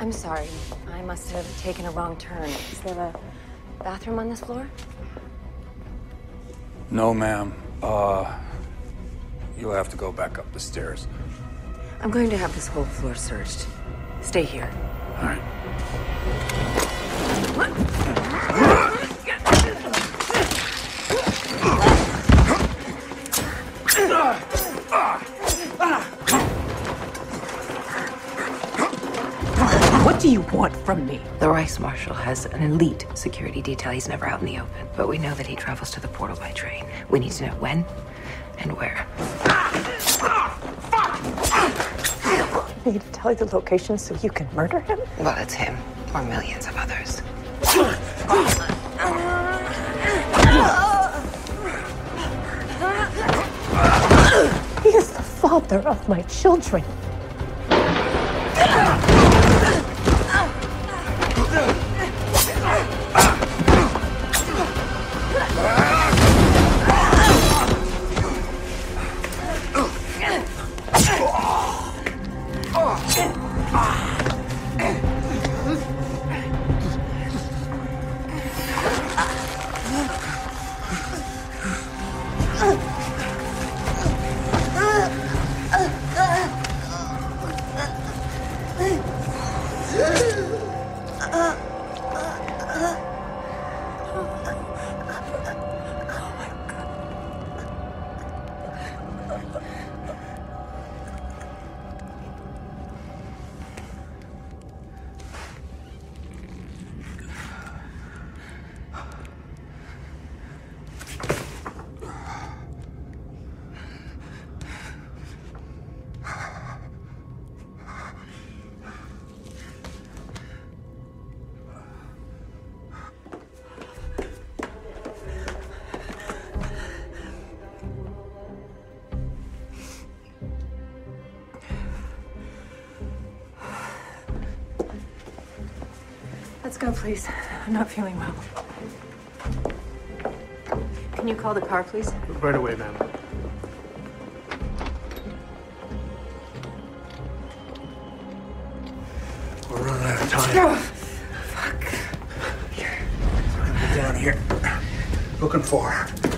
I'm sorry. I must have taken a wrong turn. Is there a bathroom on this floor? No, ma'am. You'll have to go back up the stairs. I'm going to have this whole floor searched. Stay here. All right. What do you want from me? The Rice Marshal has an elite security detail. He's never out in the open, but we know that he travels to the portal by train. We need to know when and where. I need to tell you the location so you can murder him? Well, it's him, or millions of others. He is the father of my children. Let's go, please. I'm not feeling well. Can you call the car, please? Right away, ma'am. We're running out of time. Oh, fuck. Here. We're gonna be down here. Looking for her.